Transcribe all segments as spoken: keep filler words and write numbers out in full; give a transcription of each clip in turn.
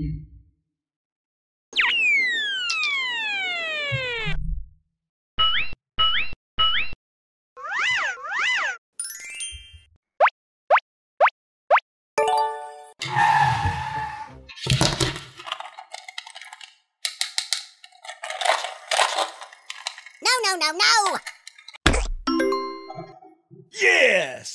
No, no, no! Yes!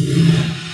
Yeah.